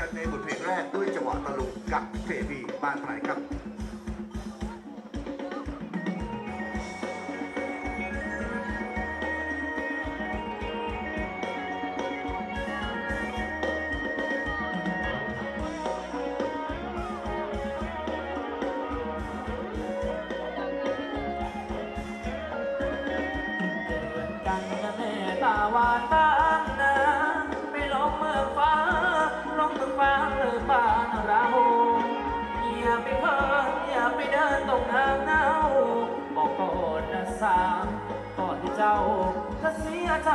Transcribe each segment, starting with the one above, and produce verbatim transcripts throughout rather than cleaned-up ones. กันในบทเพลงแรกด้วยจังหวะตะลุกกับเฟบีบ้านไผ่ครับวานบ้านนาไม่ลงเมืองฟ้าลงเมืองฟ้าหรือบ้านเราอย่าไปเพ้ออย่าไปเดินตรงทางเน่าบอกก่อนนะสาวก่อนที่เจ้าจะเสียใจ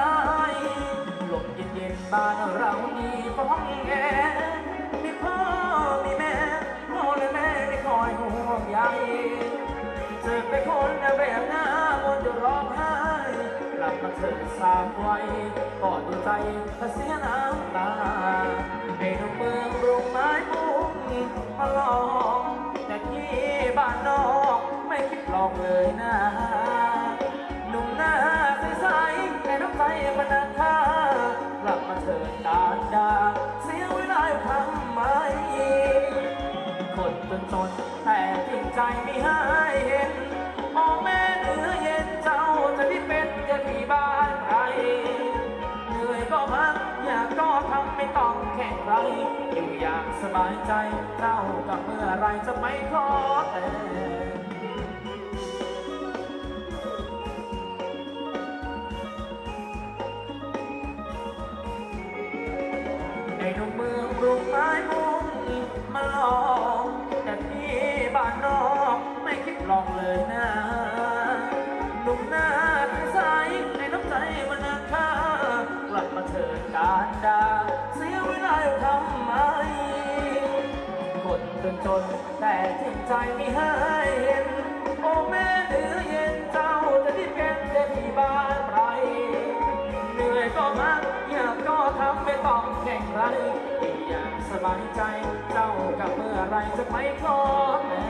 ลมเย็นเย็นบ้านเรามีฟ้องแง่มีพ่อมีแม่พ่อและแม่ได้คอยห่วงใยเจอไปคนแบบหน้าบนจะร้องไห้กลับมาเธอสาบไว้กอดดูใจเสียน้ำตาในเมืองรุ่งไม้บุ้งมาลองแต่ที่บ้านนอกไม่คิดลองเลยนะหนุ่มหน้าใสในน้ำใจมันน่าท้ากลับมาเธอตาดาเสียเวลาทำไมคนจนจนแต่จริงใจไม่ให้เห็นมองแม่เหนือเย็นเจ้าจะได้เป็นจะที่บ้านไทยเหนื่อยก็พักอยากก็ทำไม่ต้องแข่งไรอยู่อย่างสบายใจเจ้ากับเมื่อไรจะไม่ขอแต่ในดวงเมืองรุ่งไม้มุงมาหลอกแต่ที่บ้านนอกไม่คิดลองเลยนะหนุ่มหน้าใสในน้ำใจมันน่าฆ่ากลับมาเถิดการดาเสียเวลาอยู่ทำไมคนจนจนแต่จิตใจไม่ให้เห็นโอ้แม่เหนือเย็นเจ้าจะได้เป็นเด็กที่บ้านไพรเหนื่อยก็มักอยากก็ทำไม่ต้องแข่งไรอยากสบายใจเจ้ากับเมื่อไรจะไม่ขอแม่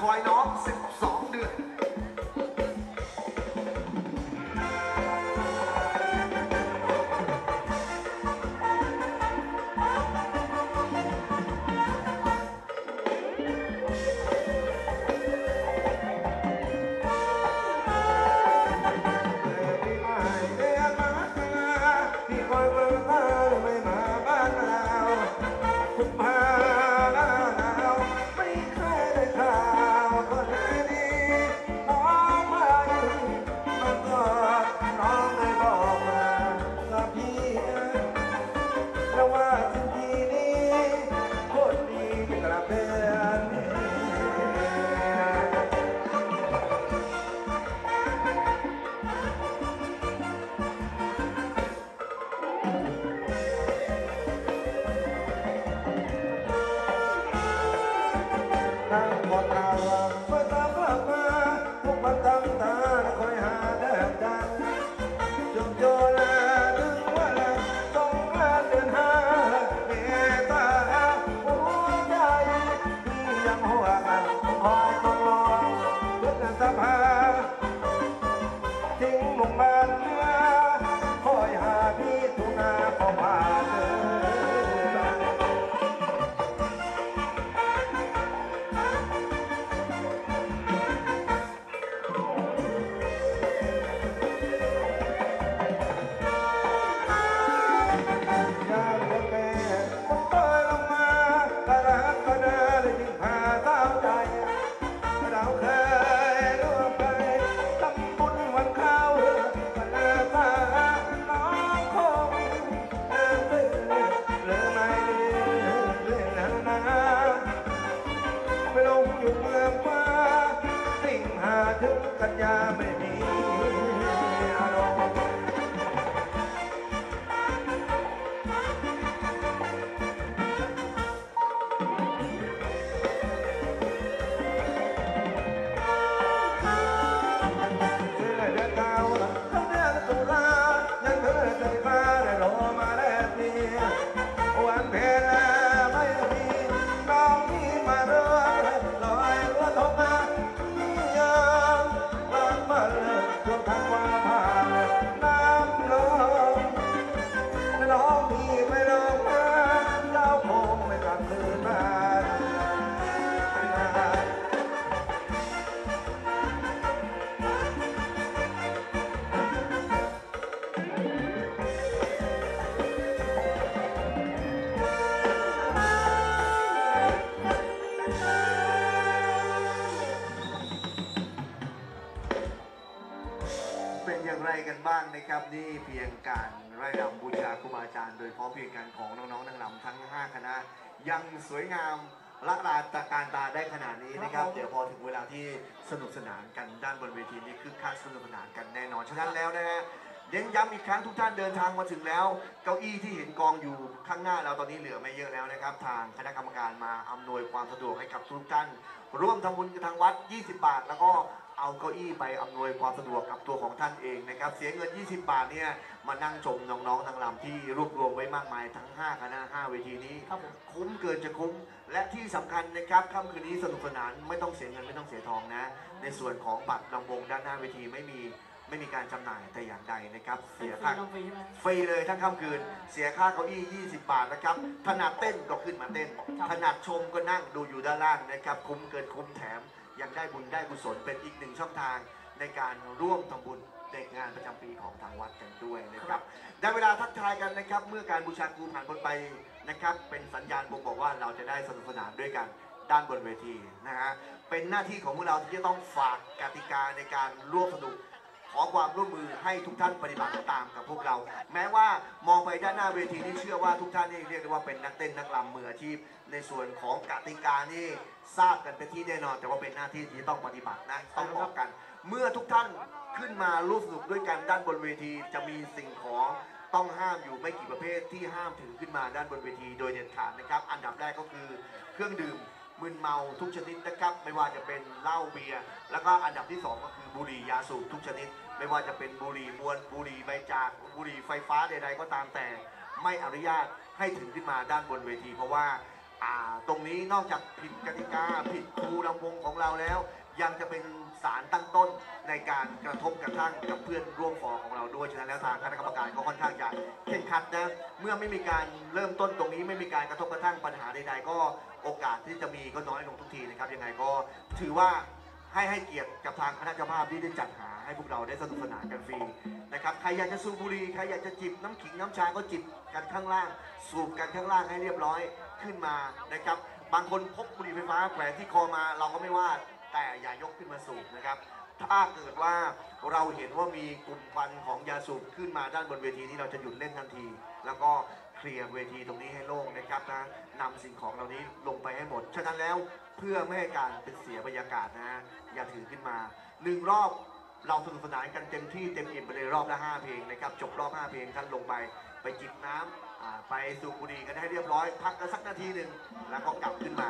คอยน้องสิบสองเดือน ท่วมทางว่าผ่านน้ำลงและน้องพี่ไม่ลงนะเราคงไม่กลับคืนบ้านกันบ้างนะครับนี่เพียงการไร่รำบูชาครูบาอาจารย์โดยพร้อมเพียงกันของน้องๆนางรำทั้งห้าคณะยังสวยงามละลานตะการตาได้ขนาดนี้นะครับเดี๋ยวพอถึงเวลาที่สนุกสนานกันด้านบนเวทีนี้คือคักสนุกสนานกันแน่นอนฉะนั้นแล้วนะฮะเน้นย้ำอีกครั้งทุกท่านเดินทางมาถึงแล้วเก้าอี้ที่เห็นกองอยู่ข้างหน้าเราตอนนี้เหลือไม่เยอะแล้วนะครับทางคณะกรรมการมาอำนวยความสะดวกให้กับทุกท่านร่วมทำบุญกับทางวัดยี่สิบบาทแล้วก็เอาเก้าอี้ไปอำนวยความสะดวกกับตัวของท่านเองนะครับเสียเงินยี่สิบบาทเนี่ยมานั่งชมน้องๆนางรำที่รวบรวมไว้มากมายทั้งห้าคณะห้าเวทีนี้คุ้มเกินจะคุ้มและที่สำคัญนะครับค่ำคืนนี้สนุกสนานไม่ต้องเสียเงินไม่ต้องเสียทองนะในส่วนของบัตรลำวงด้านหน้าเวทีไม่มีไม่มีการจำหน่ายแต่อย่างใดนะครับเสียค่าฟรีเลยทั้งค่ำคืนเสียค่าเก้าอี้ยี่สิบบาทนะครับถนัดเต้นก็ขึ้นมาเต้นถนัดชมก็นั่งดูอยู่ด้านล่างนะครับคุ้มเกินคุ้มแถมยังได้บุญได้กุศลเป็นอีกหนึ่งช่องทางในการร่วมทำบุญในงานประจำปีของทางวัดกันด้วยนะครับได้เวลาทักทายกันนะครับเมื่อการบูชาครูผ่านพ้นไปนะครับเป็นสัญญาณบ่งบอกว่าเราจะได้สนุกสนานด้วยกันด้านบนเวทีนะฮะเป็นหน้าที่ของพวกเราที่จะต้องฝากกติกาในการร่วมสนุกขอความร่วมมือให้ทุกท่านปฏิบัติตามกับพวกเราแม้ว่ามองไปด้านหน้าเวทีนี่เชื่อว่าทุกท่านนี่เรียกได้ว่าเป็นนักเต้นนักรำมืออาชีพในส่วนของกติกานี่ทราบกันเป็นที่แน่นอนแต่ว่าเป็นหน้าที่ที่ต้องปฏิบัตินะต้องร่วมกันเมื่อทุกท่านขึ้นมาร่วมสนุกด้วยกันด้านบนเวทีจะมีสิ่งของต้องห้ามอยู่ไม่กี่ประเภทที่ห้ามถือขึ้นมาด้านบนเวทีโดยเด็ดขาดนะครับอันดับแรกก็คือเครื่องดื่มมึนเมาทุกชนิดนะครับไม่ว่าจะเป็นเหล้าเบียร์แล้วก็อันดับที่สองก็คือบุหรี่ยาสูบทุกชนิดไม่ว่าจะเป็นบุหรี่มวนบุหรี่ใบจากบุหรี่ไฟฟ้าใดๆก็ตามแต่ไม่อนุญาตให้ถึงขึ้นมาด้านบนเวทีเพราะว่าตรงนี้นอกจากผิดกติกาผิดครูลำวงของเราแล้วยังจะเป็นสารตั้งต้นในการกระทบกระทั่งกับเพื่อนร่วมฟอของเราด้วยฉะนั้นแล้วทางคณะกรรมการก็ค่อนข้างจะเข้มขัดนะเมื่อไม่มีการเริ่มต้นตรงนี้ไม่มีการกระทบกระทั่งปัญหาใดๆก็โอกาสที่จะมีก็น้อยลงทุกทีนะครับยังไงก็ถือว่าให้ให้เกียรติกับทางคณะเจ้าภาพที่ได้จัดหาให้พวกเราได้สนุกสนานกันฟรีนะครับใครอยากจะสูบบุหรี่ใครอยากจะจิบน้ำขิงน้ำชาก็จิบกันข้างล่างสูบกันข้างล่างให้เรียบร้อยขึ้นมานะครับบางคนพกบุหรี่ไฟฟ้าแขวนที่คอมาเราก็ไม่ว่าแต่อย่ายกขึ้นมาสูบนะครับถ้าเกิดว่าเราเห็นว่ามีกลุ่มควันของยาสูบขึ้นมาด้านบนเวทีนี้เราจะหยุดเล่นทันทีแล้วก็เคลียร์เวทีตรงนี้ให้โล่งนะครับนะนำสิ่งของเหล่านี้ลงไปให้หมดฉะนั้นแล้วเพื่อไม่ให้การเป็นเสียบรรยากาศนะอย่าถือขึ้นมาหนึ่งรอบเราสนุกสนานกันเต็มที่เต็มอิ่มไปเลยรอบละห้าเพลงนะครับจบรอบห้าเพลงท่านลงไปไปจิบน้ำไปสูบบุหรี่กันให้เรียบร้อยพักกันสักนาทีหนึ่งแล้วก็กลับขึ้นมา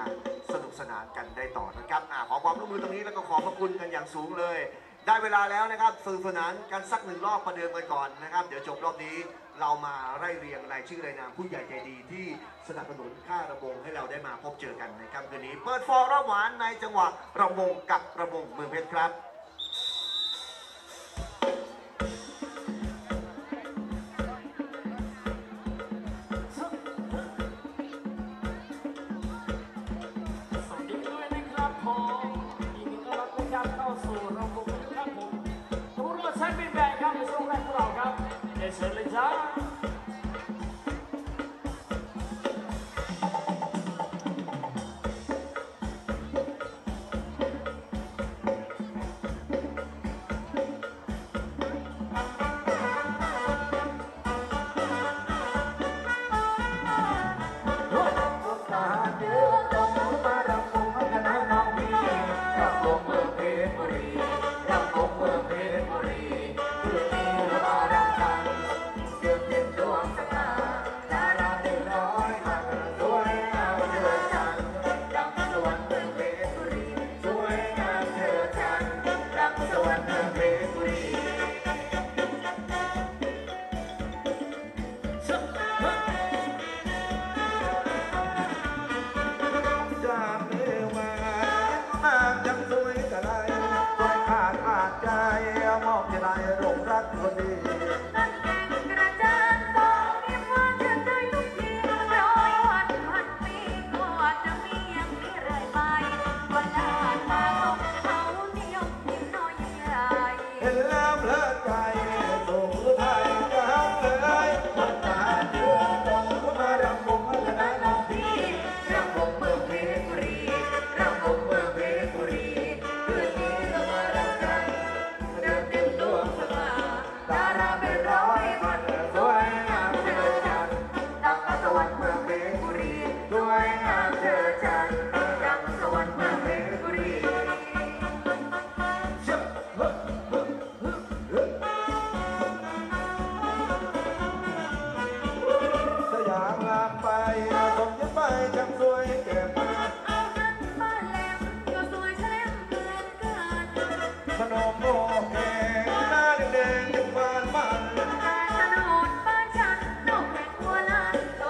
สนุกสนานกันได้ต่อนะครับขอความร่วมมือตรงนี้แล้วก็ขอขอบคุณกันอย่างสูงเลยได้เวลาแล้วนะครับสนุกสนานกันสักหนึ่งรอบประเดิมกันก่อนนะครับเดี๋ยวจบรอบนี้เรามาไล่เรียงรายชื่อรายนามผู้ใหญ่ใจดีที่สนับสนุนค่าระวงให้เราได้มาพบเจอกันในค่ำคืนนี้เปิดฟอร์ระหวานในจังหวะระวงกับระวงเมืองเพชรครับWe'll be right back. ที่นายหลงรักคนดีกระจายตอนนี้ว่าจะได้ทุกทีร้อยวันพันปีก็จะมีอย่างนี้เรื่อยไปวันหน้ามาลงเขาเดียวที่น้อยใหญ่เห็นแล้วเพลิดใจส่งไทยจะห้ามเลยมันตาเดือดร้อนมาดำบุกมาชนะน้องพี่รำบุกเมืองเพชรบุรีรำบุกเมืองเพชรบุรีคืนนี้เรามารักกันเดินเต็มดวงสมาดาราเป็นร้อยคนสวยงามเธอจันดังสวรรค์เมืองเพชรบุรีสวยงามเธอจันดังสวรรค์เมืองเพชรบุรีสยามลามไปสมยิ้มไปจังสวยเก็บเอาเงินมาแลมก็สวยแฉมเกินกันขนมโบเองหน้าแดงๆยังบานมันแต่สนุนบ้านฉันนกแข่งหัวล้านโต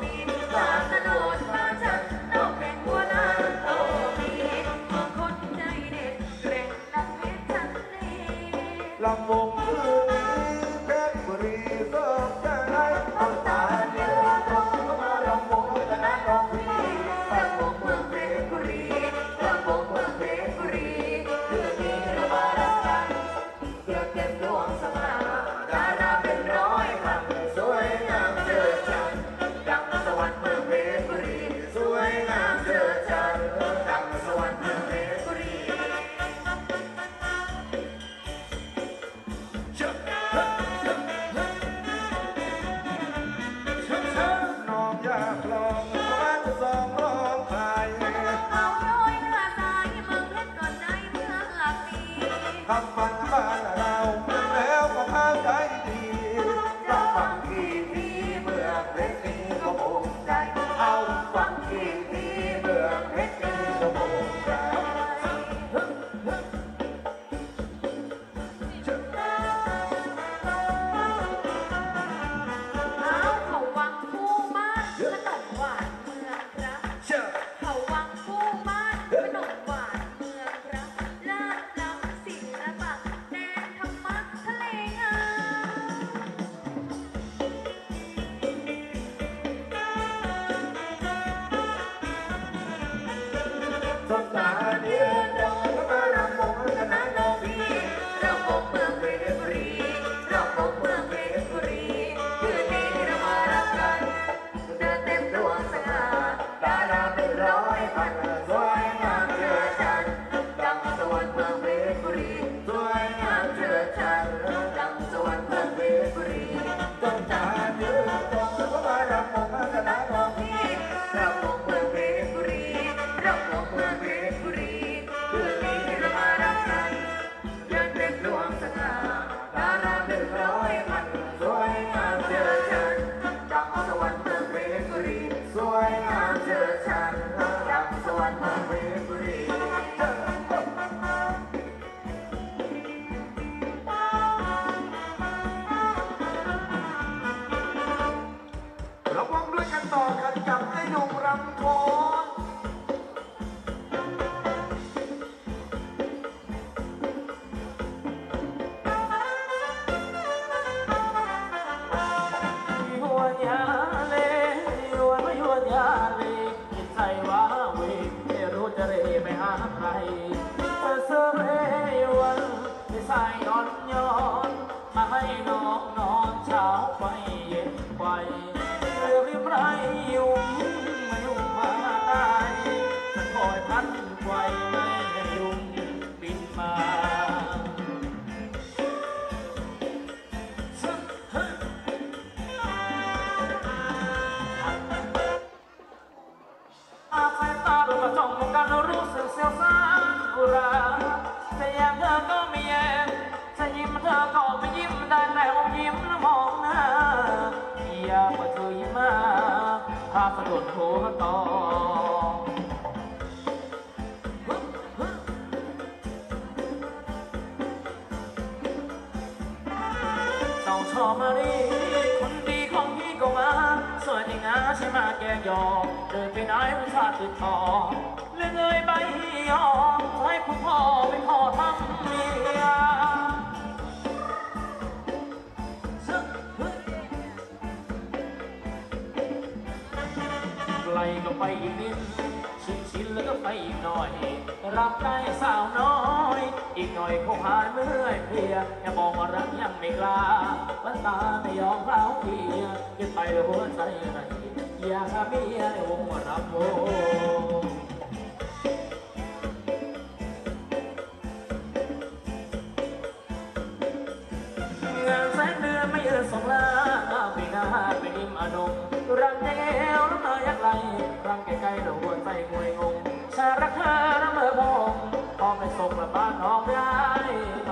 มีแต่สนุนบ้านฉันนกแข่งหัวล้านโตมีมองคนใจเด็ดเกร่งดังเพชรฉันนี้ลำวงคืนนี้เพชรบุรีสดใจเอาตาเดียวตรงก็มาลำวงชนะน้องพี่ลำวงเมืองเพชรบุรีลำวงเมืองเพชรบุรีคืนนี้เรามารักกันเดือดเต็มดวงสมาดาราเป็นร้อยพันสวยงามเธอจันดังสวรรค์เมืองเพชรบุรีสวยงามเธอจันดังสวรรค์เมืองเพชรบุรีน้องอยากลองมาจะสองร้องไห้เอาร้อยหน้าตายเมืองเพชรก่อนในเมื่อปีทำมันบ้านเราแล้วก็ทางใจดีจะฟังทีทีเมื่อเพชรนี้ก็ภูมิใจเอาฟังทีทีเมื่อเพชรนี้ก็ภูมิใจเอาเขาวังคู่บ้านขนมหวานเมืองรักเขาวังคู่บ้านขนมหวานเมืองรักลาดล้ำศิลปะแดนธรรมะทะเลงาม สงสารเดือดร้อนก็มาลำวงชนะน้องพี่รำวงเมืองเพชรบุรีรำวงเมืองเพชรบุรีคืนนี้เรามารักกันเดือดเต็มดวงสง่าดาราเป็นร้อยพันสวยงามเธอจันดังสวรรค์เมืองเพชรบุรีสวยงามเธอจันดังสวรรค์เมืองเพชรบุรีสงสารเดือดร้อนก็มาลำวงชนะน้องพี่รำวงเมืองเพชรบุรีรำวงเมืองเพชรบุรีคืนนี้เรามารักกันเดือดเต็มดวงสง่าดาราเป็นร้อยพันสวยงามเธอจันดังสวรรค์เมืองเพชรบุรีสวยงามเธอจันดังสวรรค์เมืองเพชรบุรีเราพบด้วยกันต่อกันกับไอ้หนุ่มรำโขนยวนยาเลยวนยวนยาเลจิตใจว้าเหวไม่รู้จะเร่ไปหาใครเธอเสเรยวนที่สายย้อนย้อนมาให้น้องนอนเช้าไปเย็นไปเรือริบไรยุ่งไม่ยุ่งมาตายจะคอยพันไกวไม่ให้ยุ่งบินมา อาสายตาดูกระจกมองกันรู้สึกเสียวซ่านอุราจะแยมเธอก็ไม่แยมจะยิ้มเธอก็ไม่ยิ้มได้แต่คงยิ้มมองหน้าอยากว่าเธอยิ้มมาพาสะดุดหัวต่อต้องชอบมาดิคนดีของพี่ก็มาสวยจริงนะใช่มาแกงยอเดินไปไหนผู้ชายติดต่อเลยเลยใบยอให้คุณพ่อเป็นพ่อทำเมีย ก็ไปอีกนิดชินชินแล้วก็ไปอีกหน่อยรับได้สาวน้อยอีกหน่อยก็หายเมื่อยเพลียแค่มองว่ารักยังไม่กล้าวันตาไม่ยอมเล่าเพียงคิดไปแล้วหัวใจไหนอยากมีในวงวันรับโวไม่เออสองล้านปีหน้าไปนิ่มอนุรังเดวน้ำตายักไหลรังไกลๆแล้วหัวใจงวยงงชารักเธอน้ำเออพงพอไม่ส่งกลับบ้านออกได้ไหม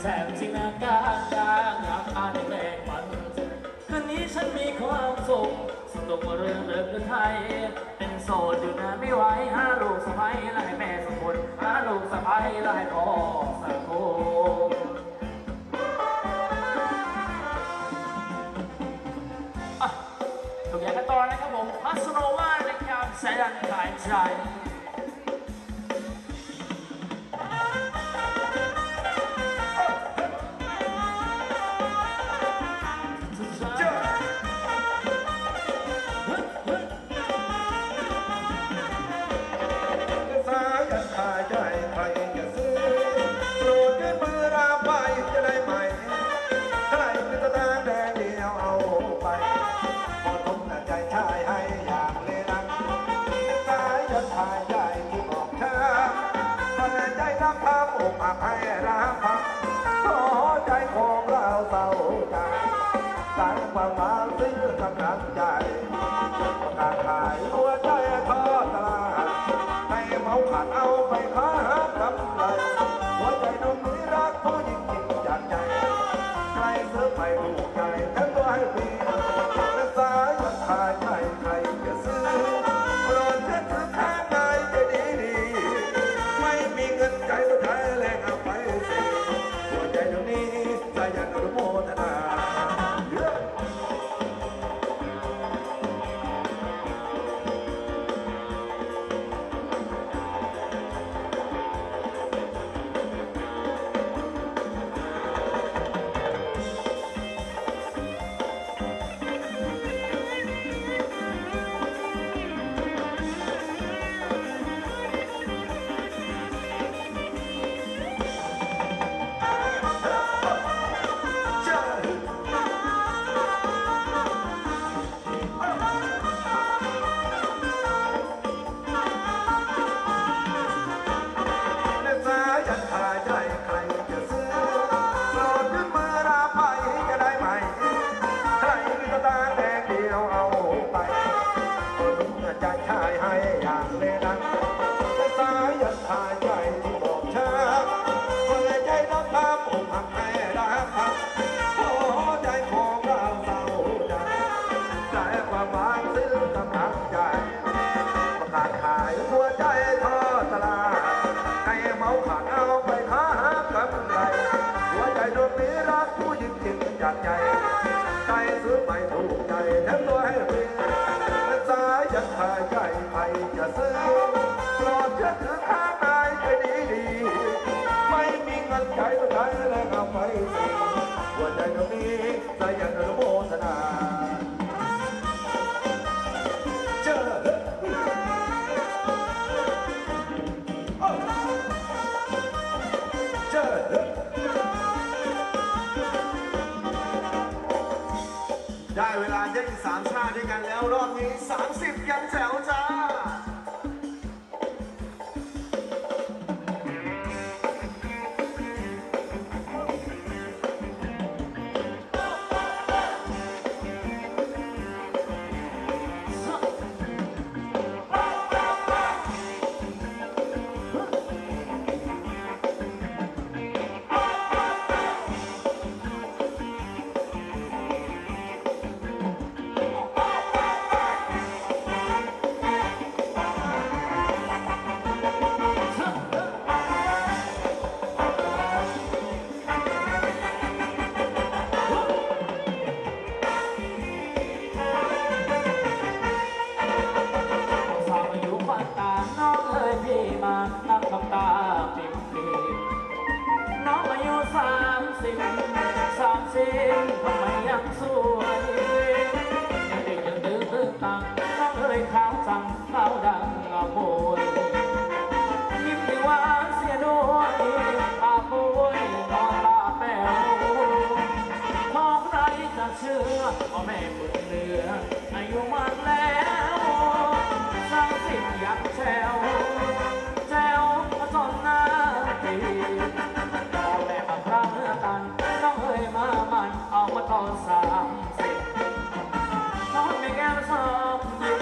แสงสีหน้าก้างก้างน้ำตาแดงมันคืนนี้ฉันมีความสุขสนุกเรื่องเลิกไทยโสดอยู่นะไม่ไหวห้าลูกสะพ้ายและให้แม่สักคนห้าลูกสะพ้ายและให้พ่อสักคนถูกอย่างกันตอนนะครับผมพัสโนวาในยามแสนหายใจได้เวลาเล่นสามชาติด้วยกันแล้วรอบนี้สามสิบยังแจ๋วจ้า ยังสวยยังเด็กยังดื้อตื้อตังน้องเอ๋ยขาวจังขาวดำเอาโบยยิ้มหวานเสียด้วยตาโบยนอนตาแป๋วท้องไรจะเชื่อพ่อแม่บุญเหลืออายุมากแล้วสร้างสิ่งยักษ์แฉวแฉวมาจนหน้าตีพ่อแม่มาพร้าวเมื่อกันน้องเอ๋ยมามันเอามาตอนสามสิบน้องไม่แก้มสามสิบ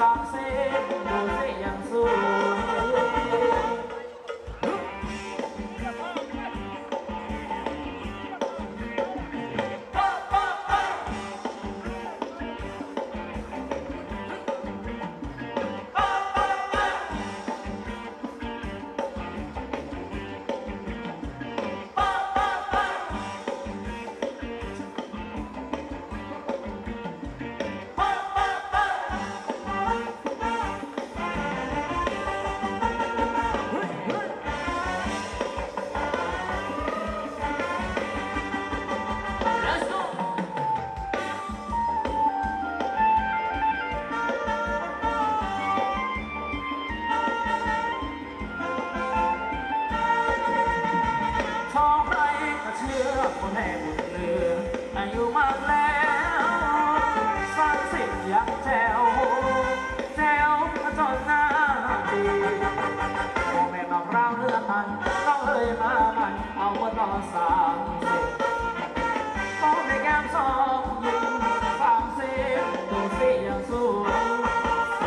สามสิบดูสิยังสวยต้อ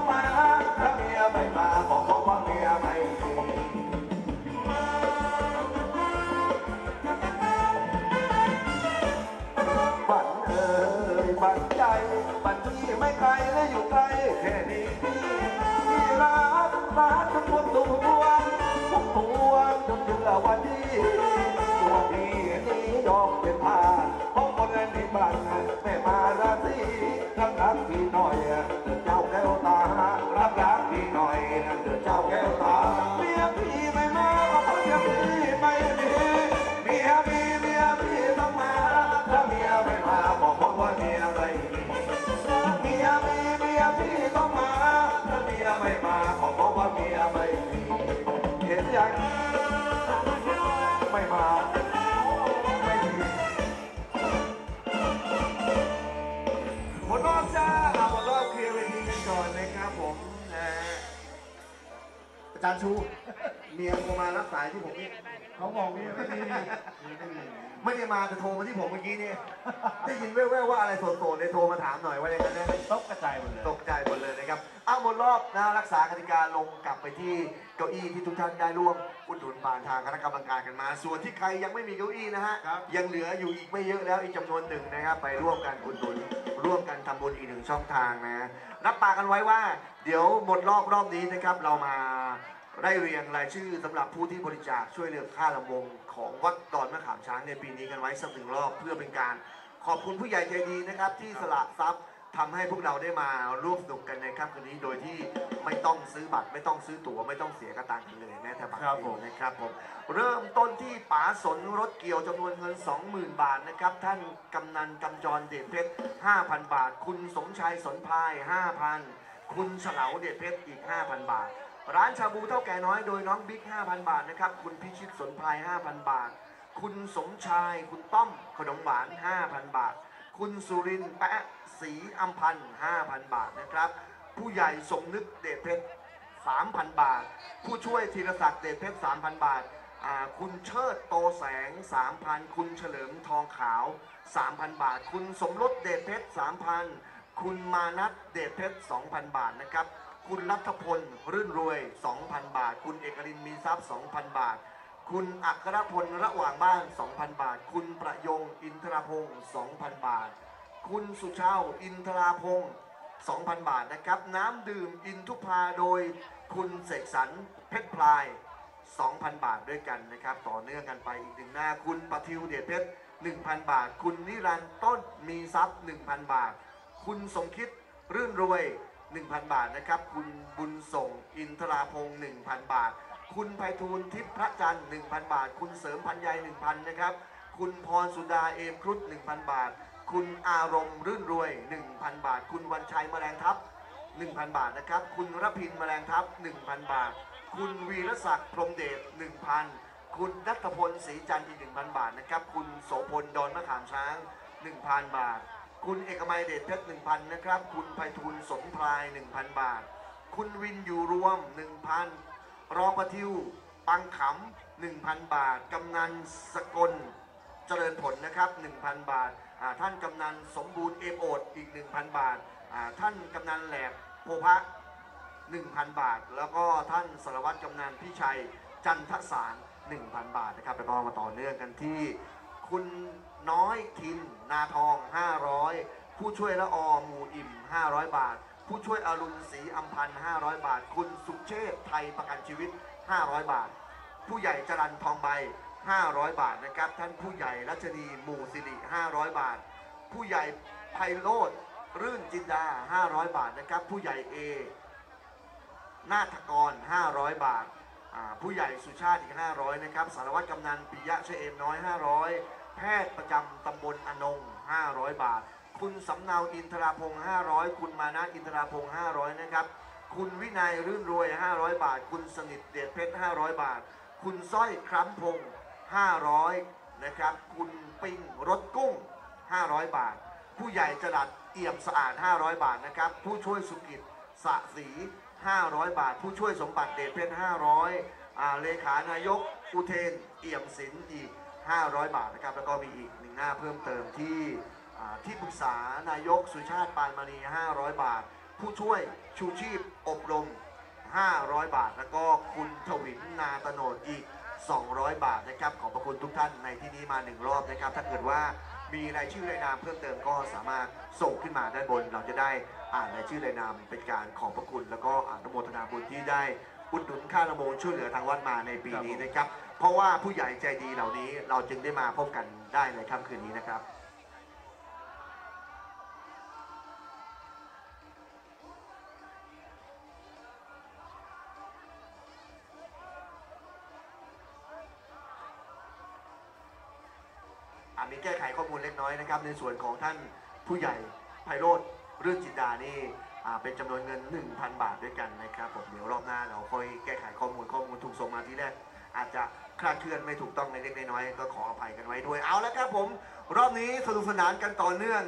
งมา บัดนี้ไม่ไกลและอยู่ไกลแค่นี้พี่ที่รักรักจนปวดตัวปวดปวดจนเดือดวันนี้ตัวพี่นี้ยอมเป็นทาสของคนในบ้านแม่มาราศีรักรักพี่หน่อยเดือดเจ้าแก้วตารักรักพี่หน่อยเดือดเจ้าแก้วตาเมียพี่ไม่มาก็เพราะเมียพี่ไม่มีเมียพี่เมียพี่ต้องมาถ้าเมียไม่มาบอกว่าเมียอะไรเมียมีเมียพี่ต้องมาถ้าเมียไม่มาบอกว่าเมียไม่มีเห็นยังไม่มาไม่มีหมดรอบจ้าหมดรอบเคลียร์เวทีกันก่อนเลยครับผมนะอาจารย์ชูเมียโทรมารับสายที่ผมนี่เขาบอกนี่ไม่ดีไม่ได้มาแต่โทรมาที่ผมเมื่อกี้นี่ได้ยินแว่วๆว่าอะไรโสดๆเลยโทรมาถามหน่อยว่าอย่างนั้นตกกระจายหมดเลยตกใจหมดเลยนะครับเอาหมดรอบนะรักษากติกาลงกลับไปที่เก้าอี้ที่ทุกท่านได้ร่วมอุดหนุนผ่านทางคณะกรรมการกันมาส่วนที่ใครยังไม่มีเก้าอี้นะฮะยังเหลืออยู่อีกไม่เยอะแล้วอีกจำนวนหนึ่งนะครับไปร่วมกันอุดหนุนร่วมกันทำบุญอีกหนึ่งช่องทางนะรับปากกันไว้ว่าเดี๋ยวหมดรอบรอบนี้นะครับเรามาได้เรียงรายชื่อสำหรับผู้ที่บริจาคช่วยเหลือค่าลำวงของวัดดอนมะขามช้างในปีนี้กันไว้สักหนึ่งรอบเพื่อเป็นการขอบคุณผู้ใหญ่ใจดีนะครับที่สละทรัพย์ทำให้พวกเราได้มาร่วมสนุกกันในค่ำคืนนี้โดยที่ไม่ต้องซื้อบัตรไม่ต้องซื้อตั๋วไม่ต้องเสียกระตังค์เลยแม้แต่บาทเดียวนะครับผมเริ่มต้นที่ป๋าสนรถเกี่ยวจำนวนเงิน สองหมื่น บาทนะครับท่านกำนันกำจรเด่นเพชร ห้าพัน บาทคุณสมชายสนพาย ห้าพัน คุณเฉลาเด่นเพชรอีก ห้าพัน บาทร้านชาบูเท่าแก่น้อยโดยน้องบิ๊ก ห้าพัน บาทนะครับคุณพิชิตสนพาย ห้าพัน บาทคุณสมชายคุณต้อมขนมหวาน ห้าพัน บาทคุณสุรินทร์แปะศรีอัมพันธ์ ห้าพัน บาทนะครับผู้ใหญ่สมนึกเดชเพชร สามพัน บาทผู้ช่วยธีรศักดิ์เดชเพชร สามพัน บาทคุณเชิดโตแสง สามพัน คุณเฉลิมทองขาว สามพัน บาทคุณสมรสเดชเพชร สามพัน คุณมานัทเดชเพชร สองพัน บาทนะครับคุณรัฐพลรื่นรวย สองพัน บาทคุณเอกรินมีทรัพย์ สองพัน บาทคุณอัครพลระหว่างบ้าน สองพัน บาทคุณประยงอินทรพงศ์ สองพัน บาทคุณสุชาติอินทราพงศ์ สองพัน บาทนะครับน้ำดื่มอินทุพาโดยคุณเสกสรรเพชรพลาย สองพัน บาทด้วยกันนะครับต่อเนื่องกันไปอีกหนึ่งหน้าคุณปทิวเดชเพชร หนึ่งพัน บาทคุณนิรันดร์ต้นมีทรัพย์ หนึ่งพัน บาทคุณสมคิดรื่นรวยหนึ่งพัน บาทนะครับคุณบุญส่งอินทราพงศ์ หนึ่งพัน บาทคุณไพฑูรย์ทิพย์พระจันทร์ หนึ่งพัน บาทคุณเสริมพันยัย หนึ่งพัน นะครับคุณพรสุดาเอมครุฑ หนึ่งพัน บาทคุณอารมณ์รื่นรวย หนึ่งพัน บาทคุณวันชัยแมลงทัพ หนึ่งพัน บาทนะครับคุณรพินแมลงทัพ หนึ่งพัน บาทคุณวีรศักดิ์พรหมเดช หนึ่งพัน คุณณัฐพลศรีจันทร์อีก หนึ่งพัน บาทนะครับคุณโสพลดอนมะขามช้าง หนึ่งพัน บาทคุณเอกมัยเดชเพชร หนึ่งพัน นะครับคุณไพฑูรย์สมพลาย หนึ่งพัน บาทคุณวินอยู่รวม หนึ่งพัน รองประทิวปังขำ หนึ่งพัน บาทกำนันสกลเจริญผลนะครับ หนึ่งพัน บาทท่านกำนันสมบูรณ์เอมโอดอีก หนึ่งพัน บาทท่านกำนันแหลกโพพะ หนึ่งพัน บาทแล้วก็ท่านสารวัตรกำนันพิชัยจันทสาร หนึ่งพัน บาทนะครับแล้วก็มาต่อเนื่องกันที่คุณน้อยทินนาทอง ห้าร้อย ผู้ช่วยละออหมู่อิ่ม ห้าร้อย บาทผู้ช่วยอรุณศรีอัมพันธ์ ห้าร้อย บาทคุณสุเชษไทยประกันชีวิต ห้าร้อย บาทผู้ใหญ่จรัญทองใบ ห้าร้อย บาทนะครับท่านผู้ใหญ่รัชนีหมู่สิริ ห้าร้อย บาทผู้ใหญ่ไพโรจน์รื่นจินดา ห้าร้อย บาทนะครับผู้ใหญ่เอนาถกร ห้าร้อย บาทผู้ใหญ่สุชาติอีก ห้าร้อย นะครับสารวัตรกำนันปิยะเชเอมน้อย ห้าร้อยแพทย์ประจำตำบลอนง ห้าร้อย บาทคุณสำเนาอินทราพงศ์ ห้าร้อย คุณมานะอินทราพงศ์ ห้าร้อย นะครับคุณวินัยรื่นรวย ห้าร้อย บาทคุณสนิทเดชเพชร ห้าร้อย บาทคุณสร้อยครั้มพงศ์ ห้าร้อย นะครับคุณปิงรถกุ้ง ห้าร้อย บาทผู้ใหญ่จรัสเอี่ยมสะอาด ห้าร้อย บาทนะครับผู้ช่วยสุกิจสะสี ห้าร้อย บาทผู้ช่วยสมบัติเดชเพชร ห้าร้อย เลขานายกอุเทนเอี่ยมศิลป์อีกห้าร้อย บาทนะครับแล้วก็มีอีกหนึ่งหน้าเพิ่มเติมที่ที่ปรึกษานายกสุชาติปานมณี ห้าร้อย บาทผู้ช่วยชูชีพอบรม ห้าร้อย บาทแล้วก็คุณถวิลนาตโนดอีก สองร้อย บาทนะครับขอบพระคุณทุกท่านในที่นี้มาหนึ่งรอบนะครับถ้าเกิดว่า มีรายชื่อรายนามเพิ่มเติมก็สามารถส่งขึ้นมาด้านบนเราจะได้อ่านรายชื่อรายนามเป็นการขอบพระคุณแล้วก็อนุโมทนาบุญที่ได้อุดหนุนค่าละโมนช่วยเหลือทางวัดมาในปีนี้นะครับเพราะว่าผู้ใหญ่ใจดีเหล่านี้เราจึงได้มาพบกันได้ในค่ำคืนนี้นะครับมีแก้ไขข้อมูลเล็กน้อยนะครับในส่วนของท่านผู้ใหญ่ไพโรจน์รื่นจินดานี่เป็นจำนวนเงิน หนึ่งพัน บาทด้วยกันนะครับผมเดี๋ยวรอบหน้าเราค่อยแก้ไขข้อมูลข้อมูลถูกส่งมาที่แรกอาจจะคลาดเคลื่อนไม่ถูกต้องเล็กๆน้อยๆก็ขออภัยกันไว้ด้วยเอาละครับผมรอบนี้สนุกสนานกันต่อเนื่อง